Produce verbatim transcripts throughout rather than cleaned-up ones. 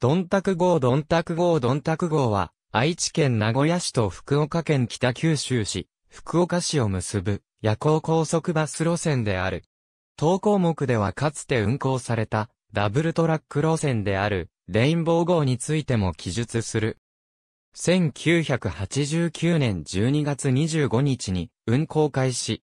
ZONDAG号ZONDAG号ZONDAG号は、愛知県名古屋市と福岡県北九州市、福岡市を結ぶ夜行高速バス路線である。当項目ではかつて運行されたダブルトラック路線であるレインボー号についても記述する。せんきゅうひゃくはちじゅうきゅうねんじゅうにがつにじゅうごにちに運行開始。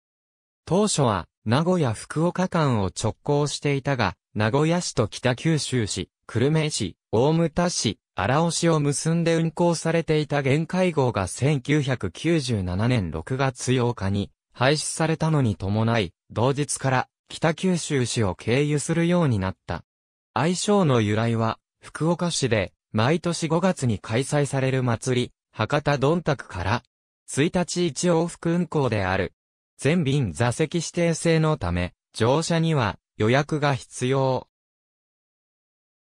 当初は名古屋福岡間を直行していたが、名古屋市と北九州市、久留米市、大牟田市、荒尾市を結んで運行されていた玄海号がせんきゅうひゃくきゅうじゅうななねんろくがつようかに廃止されたのに伴い、同日から北九州市を経由するようになった。愛称の由来は、福岡市で毎年ごがつに開催される祭り、博多ZONDAGから、いちにちいちおうふく運行である。全便座席指定制のため、乗車には予約が必要。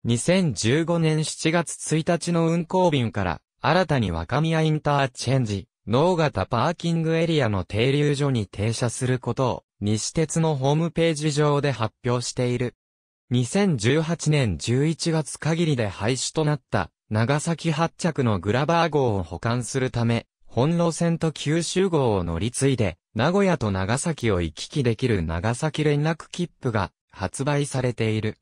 にせんじゅうごねんしちがつついたちの運行便から、新たに若宮インターチェンジ、直方パーキングエリアの停留所に停車することを、西鉄のホームページ上で発表している。にせんじゅうはちねんじゅういちがつ限りで廃止となった、長崎発着のグラバー号を補完するため、本路線と九州号を乗り継いで、名古屋と長崎を行き来できる長崎連絡切符が発売されている。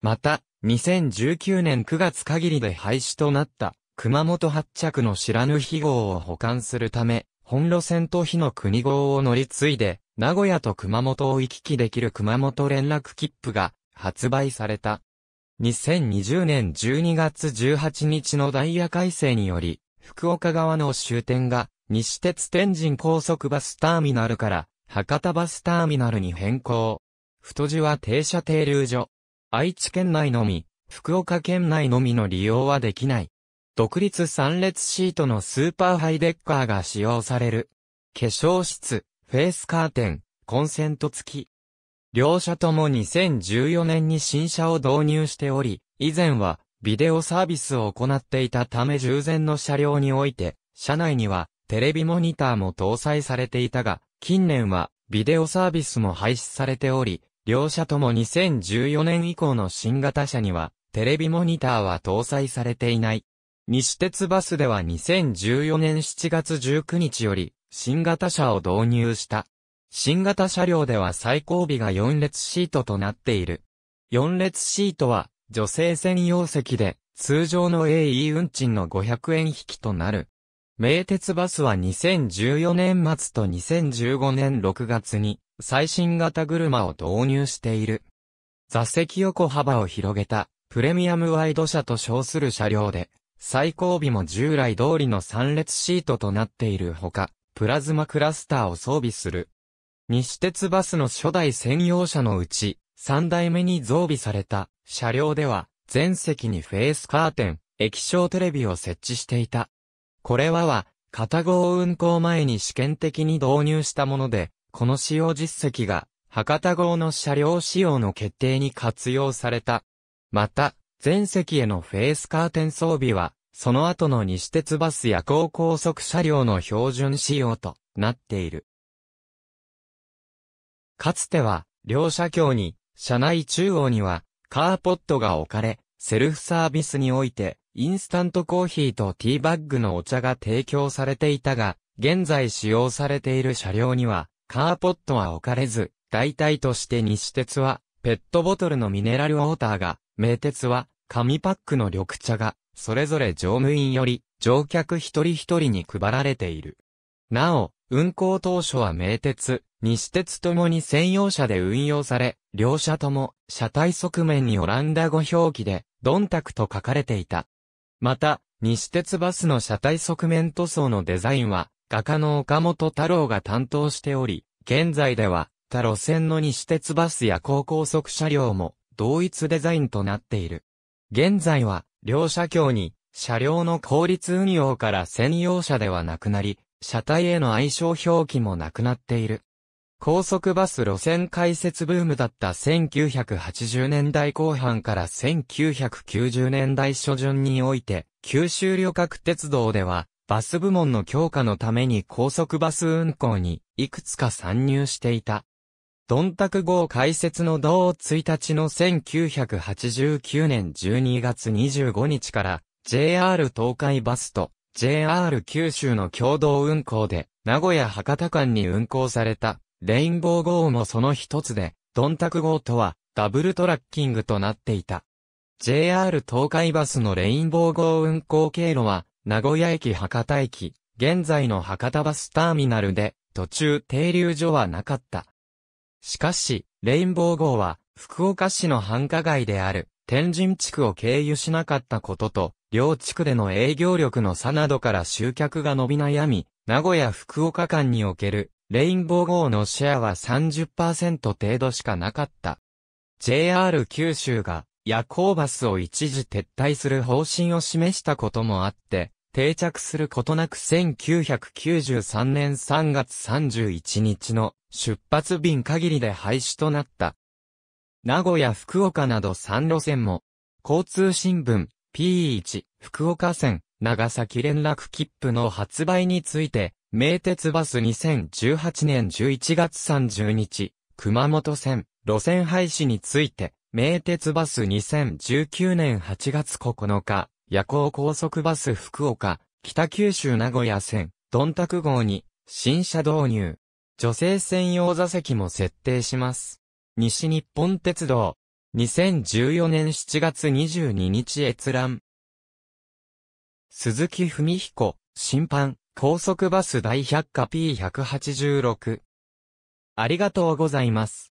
また、にせんじゅうきゅうねんくがつ限りで廃止となった熊本発着の白糠号を補完するため、本路線と火の国号を乗り継いで、名古屋と熊本を行き来できる熊本連絡切符が発売された。にせんにじゅうねんじゅうにがつじゅうはちにちのダイヤ改正により、福岡側の終点が西鉄天神高速バスターミナルから博多バスターミナルに変更。太字は停車停留所。愛知県内のみ、福岡県内のみの利用はできない。独立さん列シートのスーパーハイデッカーが使用される。化粧室、フェイスカーテン、コンセント付き。両社ともにせんじゅうよねんに新車を導入しており、以前はビデオサービスを行っていたため従前の車両において、車内にはテレビモニターも搭載されていたが、近年はビデオサービスも廃止されており、両社ともにせんじゅうよねん以降の新型車には、テレビモニターは搭載されていない。西鉄バスではにせんじゅうよねんしちがつじゅうくにちより、新型車を導入した。新型車両では最後尾がよん列シートとなっている。よん列シートは、女性専用席で、通常の エーイー 運賃のごひゃくえん引きとなる。名鉄バスはにせんじゅうよねんまつとにせんじゅうごねんろくがつに、最新型車を導入している。座席横幅を広げたプレミアムワイド車と称する車両で、最後尾も従来通りのさん列シートとなっているほか、プラズマクラスターを装備する。西鉄バスの初代専用車のうち、さんだいめに増備された車両では、全席にフェイスカーテン、液晶テレビを設置していた。これはは、片号運行前に試験的に導入したもので、この使用実績が、博多号の車両使用の決定に活用された。また、全席へのフェイスカーテン装備は、その後の西鉄バス夜行高速車両の標準仕様となっている。かつては、両車両に、車内中央には、カーポットが置かれ、セルフサービスにおいて、インスタントコーヒーとティーバッグのお茶が提供されていたが、現在使用されている車両には、カーポットは置かれず、代替として西鉄は、ペットボトルのミネラルウォーターが、名鉄は、紙パックの緑茶が、それぞれ乗務員より、乗客一人一人に配られている。なお、運行当初は名鉄、西鉄ともに専用車で運用され、両車とも、車体側面にオランダ語表記で、ZONDAGと書かれていた。また、西鉄バスの車体側面塗装のデザインは、画家の岡本太郎が担当しており、現在では、他路線の西鉄バスや高高速車両も、同一デザインとなっている。現在は、両車両に、車両の効率運用から専用車ではなくなり、車体への愛称表記もなくなっている。高速バス路線開設ブームだったせんきゅうひゃくはちじゅうねんだいこうはんからせんきゅうひゃくきゅうじゅうねんだいしょじゅんにおいて、九州旅客鉄道では、バス部門の強化のために高速バス運行にいくつか参入していた。ZONDAG号開設の同いちにちのせんきゅうひゃくはちじゅうきゅうねんじゅうにがつにじゅうごにちから、ジェイアール 東海バスと ジェイアール 九州の共同運行で、名古屋博多間に運行された、レインボー号もその一つで、ZONDAG号とは、ダブルトラッキングとなっていた。ジェイアール 東海バスのレインボー号運行経路は、名古屋駅博多駅、現在の博多バスターミナルで、途中停留所はなかった。しかし、レインボー号は、福岡市の繁華街である、天神地区を経由しなかったことと、両地区での営業力の差などから集客が伸び悩み、名古屋福岡間における、レインボー号のシェアは さんじゅっパーセント 程度しかなかった。ジェイアール 九州が、夜行バスを一時撤退する方針を示したこともあって、定着することなくせんきゅうひゃくきゅうじゅうさんねんさんがつさんじゅういちにちの出発便限りで廃止となった。名古屋福岡などさんろせんも、交通新聞 ピーいち 福岡線長崎連絡切符の発売について、名鉄バスにせんじゅうはちねんじゅういちがつさんじゅうにち、熊本線路線廃止について、名鉄バスにせんじゅうきゅうねんはちがつここのか、夜行高速バス福岡、北九州名古屋線、ZONDAG号に、新車導入。女性専用座席も設定します。西日本鉄道。にせんじゅうよねんしちがつにじゅうににち閲覧。鈴木文彦、審判、高速バス大百科 ピーひゃくはちじゅうろく。ありがとうございます。